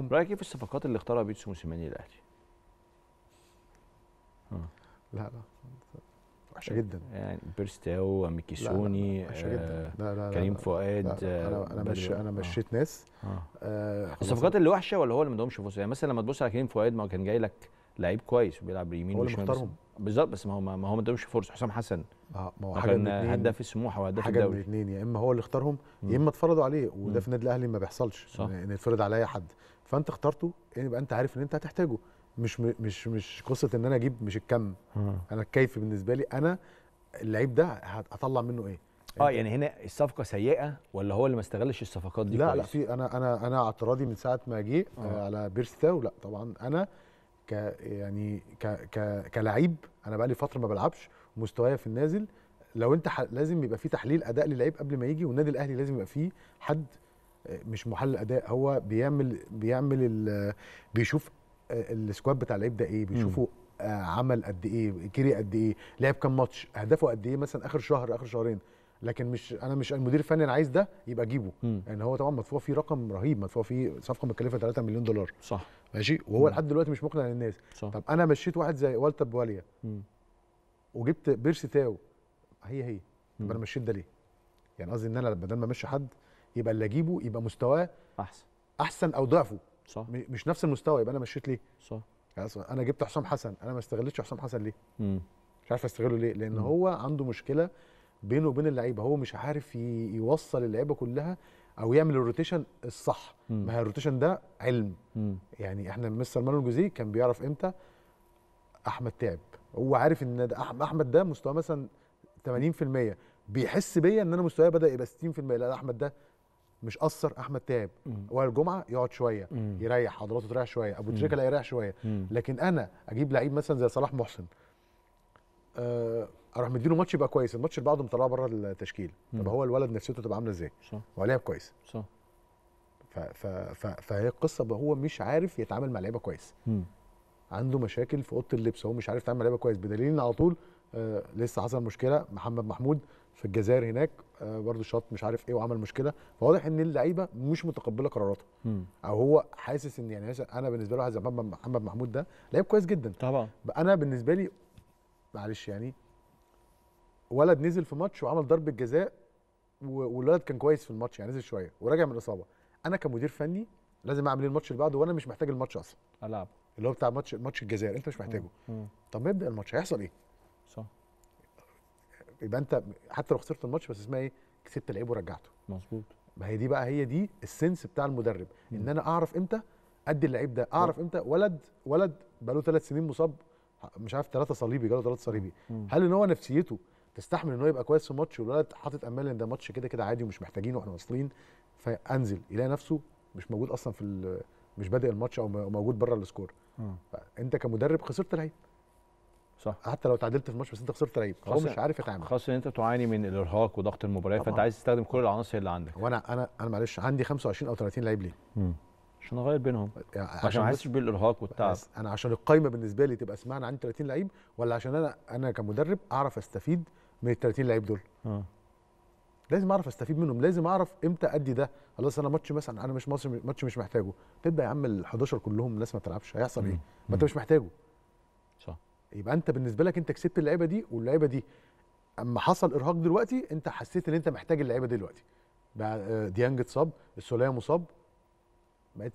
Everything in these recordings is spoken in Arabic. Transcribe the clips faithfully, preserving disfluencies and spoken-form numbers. رايك ايه في الصفقات اللي اختارها بيتسو موسيماني الاهلي؟ لا لا وحشه جدا يعني، بيرسي تاو، ميكيسوني، وحشه جدا. لا لا كريم فؤاد، انا انا مش انا مشيت ناس. آه الصفقات اللي وحشه ولا هو اللي ما عندهمش فرصه؟ يعني مثلا لما تبص على كريم فؤاد، ما كان جاي لك لعيب كويس وبيلعب يمين وشمال بالظبط، بس ما هو ما هو ما عندهمش فرصه. حسام حسن اه ما هو حاجه من هداف السموحه وهداف الدوري، حاجه من الاثنين، يا اما هو اللي اختارهم يا اما اتفرضوا عليه، وده في النادي الاهلي ما بيحصلش ان يتفرض على اي حد. فانت اخترته يعني يبقى انت عارف ان انت هتحتاجه، مش مش مش قصه ان انا اجيب مش الكم، انا الكيف بالنسبه لي، انا اللعيب ده هطلع منه ايه. اه يعني هنا الصفقه سيئه ولا هو اللي ما استغلش الصفقات دي؟ لا كويس. لا في انا انا انا اعتراضي من ساعه ما جه على بيرستاو. لا طبعا انا ك يعني ك ك كلاعب انا بقى لي فتره ما بلعبش، مستوايا في النازل. لو انت لازم يبقى في تحليل اداء للعيب قبل ما يجي، والنادي الاهلي لازم يبقى فيه حد مش محلل اداء، هو بيعمل بيعمل بيشوف السكواد بتاع اللعيب ده ايه، بيشوفوا عمل قد ايه، كيري قد ايه، لعب كام ماتش، اهدافه قد ايه مثلا اخر شهر اخر شهرين. لكن مش انا مش المدير الفني انا عايز ده يبقى اجيبه، لان يعني هو طبعا مدفوع فيه رقم رهيب، مدفوع فيه صفقه متكلفه ثلاثة مليون دولار، صح ماشي، وهو لحد دلوقتي مش مقنع للناس. صح. طب انا مشيت واحد زي والتر بواليا وجبت بيرسي تاو، هي هي طب انا مشيت ده ليه؟ يعني قصدي ان انا بدل ما امشي حد يبقى اللي اجيبه يبقى مستواه احسن احسن او ضعفه، صح، مش نفس المستوى، يبقى انا مشيت ليه؟ صح. انا جبت حسام حسن، انا ما استغلتش حسام حسن ليه؟ مم. مش عارف استغله ليه، لان مم. هو عنده مشكله بينه وبين اللعيبه، هو مش عارف يوصل اللعيبه كلها او يعمل الروتيشن الصح. مم. ما هي الروتيشن ده علم. مم. يعني احنا مستر مانول جوزيه كان بيعرف امتى احمد تعب، هو عارف ان ده احمد ده مستواه مثلا ثمانين في المية، بيحس بيا ان انا مستواي بدا يبقى ستين في المية، لا احمد ده مش قصر، احمد تعب، وائل الجمعة يقعد شويه مم. يريح عضلاته تريح شويه، ابو تريكه لا يريح شويه. مم. لكن انا اجيب لعيب مثلا زي صلاح محسن، أه اروح مديله ماتش يبقى كويس، الماتش اللي بعده مطلعه بره التشكيل. مم. طب هو الولد نفسيته تبقى عامله ازاي؟ هو لعب كويس، صح، فهي القصه هو مش عارف يتعامل مع لعيبه كويس. مم. عنده مشاكل في اوضه اللبس، هو مش عارف يتعامل مع لعيبه كويس، بدليل ان على طول آه لسه حصل مشكله محمد محمود في الجزائر هناك، آه برضه شاط مش عارف ايه وعمل مشكله، فواضح ان اللعيبه مش متقبله قراراته، او هو حاسس ان يعني مثلا انا بالنسبه له واحد زي محمد محمود ده لعيب كويس جدا طبعا، انا بالنسبه لي معلش يعني ولد نزل في ماتش وعمل ضربه جزاء، والولد كان كويس في الماتش يعني نزل شويه وراجع من اصابه، انا كمدير فني لازم اعمل ايه الماتش اللي بعده وانا مش محتاج الماتش اصلا؟ العب اللي هو بتاع ماتش ماتش الجزائر انت مش محتاجه. مم. طب نبدا الماتش هيحصل ايه؟ صح، يبقى انت حتى لو خسرت الماتش بس اسمها ايه؟ كسبت لعيب ورجعته. مظبوط. ما هي دي بقى هي دي السنس بتاع المدرب، مم. ان انا اعرف امتى ادي اللعيب ده، اعرف امتى ولد ولد بقى له ثلاث سنين مصاب، مش عارف ثلاثه صليبي، جاله ثلاثه صليبي، مم. هل ان هو نفسيته تستحمل ان هو يبقى كويس في ماتش والولد حاطط امال ان ده ماتش كده كده عادي ومش محتاجينه واحنا واصلين، فانزل يلاقي نفسه مش موجود اصلا في مش بادئ الماتش او موجود بره السكور. مم. فانت كمدرب خسرت لعيب، صح، حتى لو تعادلت في الماتش بس انت خسرت لعيب، هو مش عارف يتعامل، خاصه ان انت تعاني من الارهاق وضغط المباراه، فانت عايز تستخدم كل العناصر اللي عندك. وانا انا انا معلش عندي خمسة وعشرين او ثلاثين لعيب ليه؟ امم عشان اغير بينهم، يعني عشان ما احسش بالارهاق والتعب، انا عشان القايمه بالنسبه لي تبقى اسمها انا عندي ثلاثين لعيب، ولا عشان انا انا كمدرب اعرف استفيد من ال ثلاثين لعيب دول؟ اه لازم اعرف استفيد منهم، لازم اعرف امتى ادي ده، خلاص انا ماتش مثلا انا مش ماتش ماتش مش محتاجه، تبدا يا عم ال حداشر كلهم الناس ما تلعبش، هيحصل ايه؟ ما انت مش محتاجه، صح، يبقى انت بالنسبه لك انت كسبت اللعيبه دي، واللعيبه دي اما حصل ارهاق دلوقتي انت حسيت ان انت محتاج اللعيبه دلوقتي، بقى ديانج اتصاب، السوليه مصاب،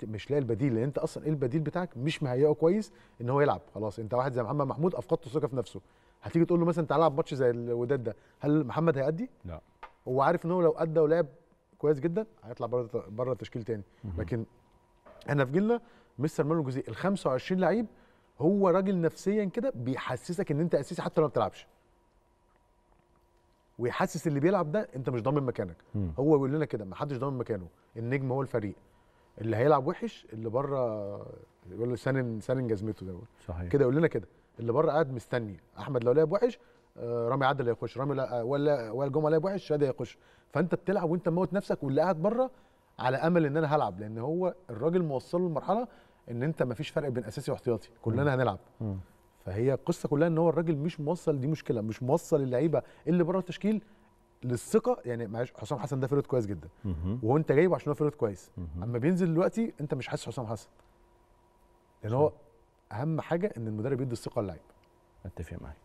مش لاقي البديل، لان انت اصلا ايه البديل بتاعك مش مهيئه كويس ان هو يلعب. خلاص انت واحد زي محمد محمود افقدت الثقه في نفسه، هتيجي تقول له مثلا تعالى العب ماتش زي الوداد ده، هل محمد هيأدي؟ لا، هو عارف ان هو لو ادى ولعب كويس جدا هيطلع بره بره التشكيل تاني. لكن احنا في جيلنا مستر مانول جوزيه ال خمسة وعشرين لعيب هو راجل نفسيا كده بيحسسك ان انت اساسي حتى لو ما بتلعبش، ويحسس اللي بيلعب ده انت مش ضامن مكانك. مم. هو بيقول لنا كده ما حدش ضامن مكانه، النجم هو الفريق، اللي هيلعب وحش اللي بره، يقول له سنن سنن جزمته زي ما بيقول كده، يقول لنا كده اللي بره قاعد مستني، احمد لو لعب وحش رامي عادل هيخش، رامي لا ولا وائل الجمعة لعب وحش شادي هيخش، فانت بتلعب وانت موت نفسك، واللي قاعد بره على امل ان انا هلعب، لان هو الراجل موصله لمرحله ان انت مفيش فرق بين اساسي واحتياطي، كلنا هنلعب. مم. فهي القصه كلها ان هو الراجل مش موصل، دي مشكله، مش موصل اللعيبه اللي بره التشكيل للثقه يعني. معلش حسام حسن ده فرد كويس جدا وهو انت جايبه عشان هو فرد كويس، اما بينزل دلوقتي انت مش حاسس حسام حسن، لان هو اهم حاجه ان المدرب يدي الثقه للاعب. اتفق معاك.